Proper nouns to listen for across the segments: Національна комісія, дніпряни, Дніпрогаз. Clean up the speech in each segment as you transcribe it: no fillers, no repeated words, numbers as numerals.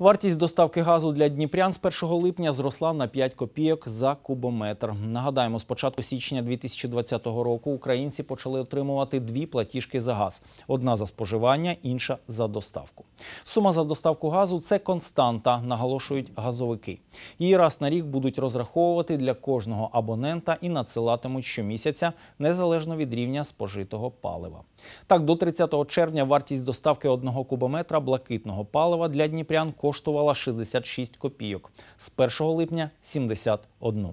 Вартість доставки газу для дніпрян з 1 липня зросла на 5 копійок за кубометр. Нагадаємо, з початку січня 2020 року українці почали отримувати дві платіжки за газ. Одна за споживання, інша за доставку. Сума за доставку газу – це константа, наголошують газовики. Її раз на рік будуть розраховувати для кожного абонента і надсилатимуть щомісяця, незалежно від рівня спожитого палива. Так, до 30 червня вартість доставки одного кубометра блакитного палива для дніпрян коштувала 66 копійок, з 1 липня – 71.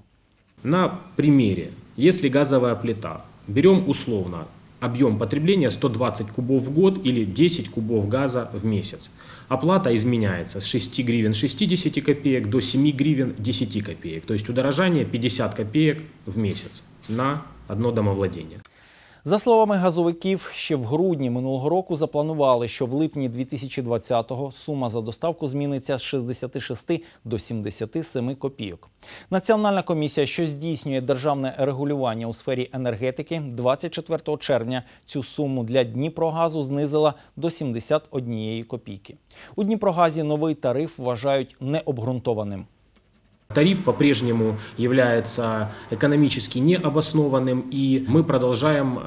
На примере, если газовая плита, берем условно объем потребления 120 кубов в год или 10 кубов газа в месяц. Оплата изменяется с 6 гривен 60 копеек до 7 гривен 10 копеек, то есть удорожание 50 копеек в месяц на одно домовладение. За словами газовиків, ще в грудні минулого року запланували, що в липні 2020-го сума за доставку зміниться з 66 до 77 копійок. Національна комісія, що здійснює державне регулювання у сфері енергетики, 24 червня цю суму для Дніпрогазу знизила до 71 копійки. У Дніпрогазі новий тариф вважають необґрунтованим. Тариф по-прежнему является экономически необоснованным, и мы продолжаем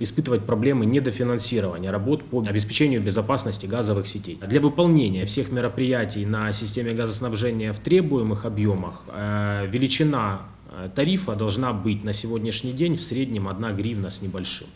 испытывать проблемы недофинансирования работ по обеспечению безопасности газовых сетей. Для выполнения всех мероприятий на системе газоснабжения в требуемых объемах величина тарифа должна быть на сегодняшний день в среднем 1 гривна с небольшим.